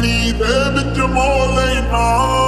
Glee, baby, to more late.